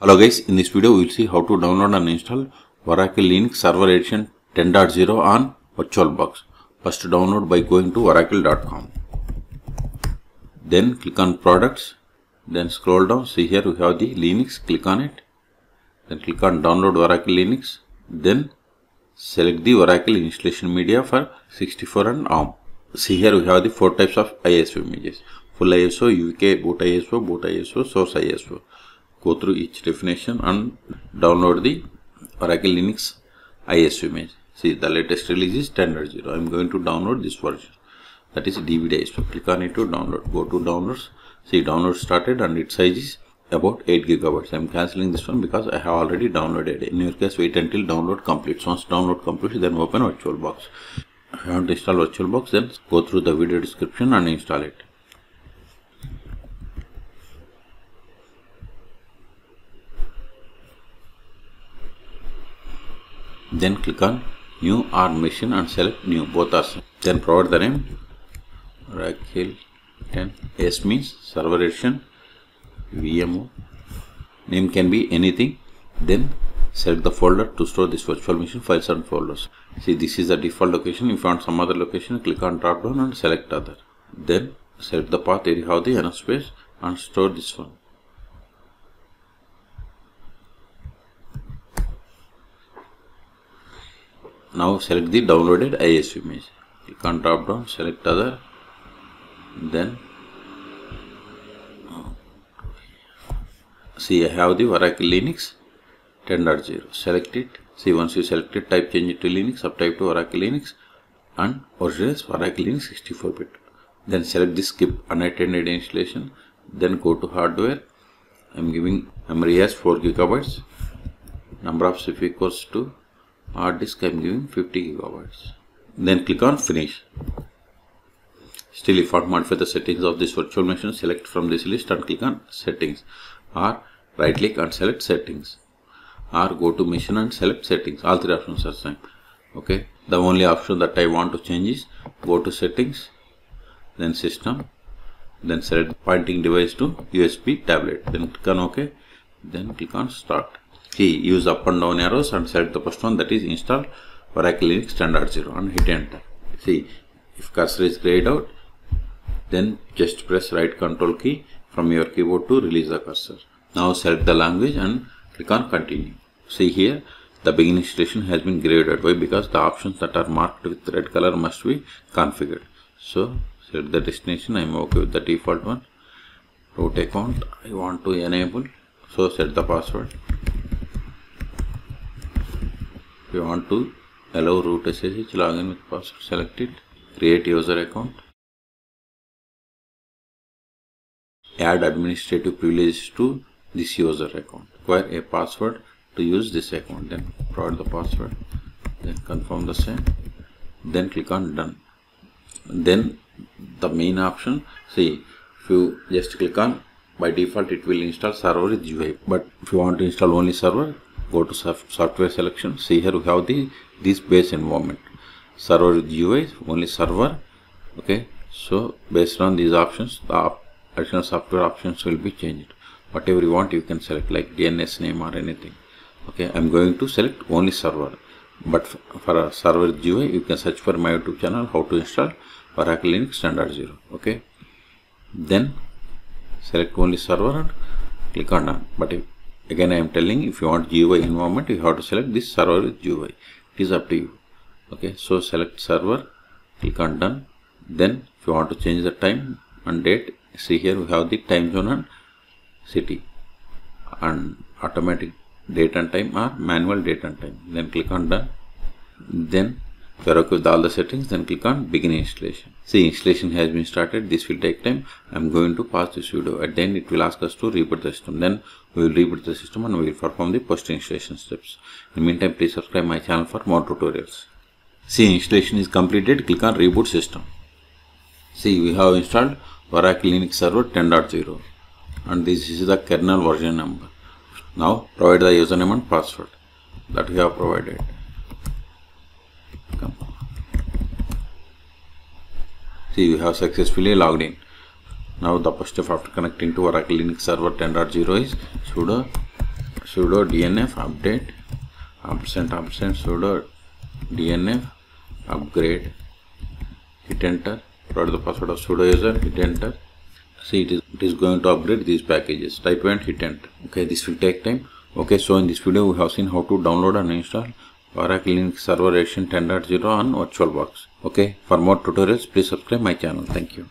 Hello guys, in this video we will see how to download and install Oracle Linux Server Edition 10.0 on VirtualBox. First download by going to oracle.com. Then click on products. Then scroll down, see here we have the Linux, click on it. Then click on download Oracle Linux. Then select the Oracle installation media for 64 and ARM. See here we have the 4 types of ISO images. Full ISO, UK, boot ISO, source ISO. Go through each definition and download the Oracle Linux ISO image. See, the latest release is 10.0. I am going to download this version, that is DVD ISO. Click on it to download. Go to downloads. See, download started and its size is about 8 GB. I am cancelling this one because I have already downloaded it. In your case, wait until download completes. Once download completes, then open VirtualBox. If you want to install VirtualBox, then go through the video description and install it. Then click on new ARM machine and select new, both are same. Then provide the name Rahul10. S means server edition, VMO name can be anything. Then select the folder to store this virtual machine, files and folders. See, this is the default location. If you want some other location, click on drop down and select other. Then select the path. Here you have the enough space and store this one. Now select the downloaded ISO image. Click on drop down, select other. Then see, I have the Oracle Linux 10.0. Select it. See, once you select it, type change it to Linux, subtype to Oracle Linux, and original Oracle Linux 64-bit. Then select the skip unattended installation. Then go to hardware. I'm giving memory as 4 GB. Number of CPU equals to hard disk, I'm giving 50 GB. Then click on finish. Still, if you want to modify the settings of this virtual machine, select from this list and click on settings, or right click and select settings, or go to machine and select settings. All three options are same. Okay, the only option that I want to change is go to settings, then system, then select pointing device to USB tablet, then click on OK, then click on start. See, use up and down arrows and select the first one, that is install Oracle Linux 10.0, and hit enter. See, if cursor is grayed out, then just press right control key from your keyboard to release the cursor. Now select the language and click on continue. See here, the begin installation has been grayed out. Why? Because the options that are marked with red color must be configured. So select the destination. I am okay with the default one. Root account, I want to enable. So set the password. If you want to allow root SSH login with password, select it. Create user account. Add administrative privileges to this user account. Require a password to use this account. Then provide the password. Then confirm the same. Then click on done. Then the main option. See, if you just click on, by default it will install server with UI. But if you want to install only server, go to software selection. See here we have this base environment, server with UI, only server. Okay, so based on these options, the additional software options will be changed. Whatever you want, you can select, like DNS name or anything. Okay, I'm going to select only server. But for a server with UI, you can search for my YouTube channel how to install Oracle Linux 10.0. Okay, then select only server and click on done. But if again, I am telling, if you want GUI environment, you have to select this server with GUI. It is up to you. Okay, so select server, click on done. Then if you want to change the time and date, see here we have the time zone and city, and automatic date and time or manual date and time. Then click on done. Then if you are okay with all the settings, then click on begin installation. See, installation has been started. This will take time. I am going to pause this video. At the end, it will ask us to reboot the system. Then we will reboot the system and we will perform the post installation steps. In the meantime, please subscribe my channel for more tutorials. See, installation is completed. Click on reboot system. See, we have installed Oracle Linux Server 10.0, and this is the kernel version number. Now provide the username and password that we have provided. See, you have successfully logged in. Now the first step after connecting to Oracle Linux Server 10.0 is sudo sudo dnf update sudo dnf upgrade, hit enter, provide the password of sudo user, hit enter. See, it is going to upgrade these packages. Type and hit enter. Okay, this will take time. Okay, so in this video we have seen how to download and install Oracle Linux Server 10.0 on VirtualBox. Okay, for more tutorials please subscribe my channel. Thank you.